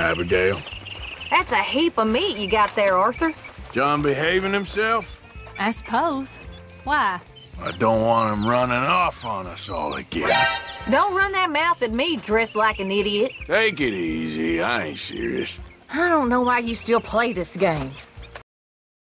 Abigail. That's a heap of meat you got there, Arthur. John behaving himself? I suppose. Why? I don't want him running off on us all again. Don't run that mouth at me, dressed like an idiot. Take it easy. I ain't serious. I don't know why you still play this game.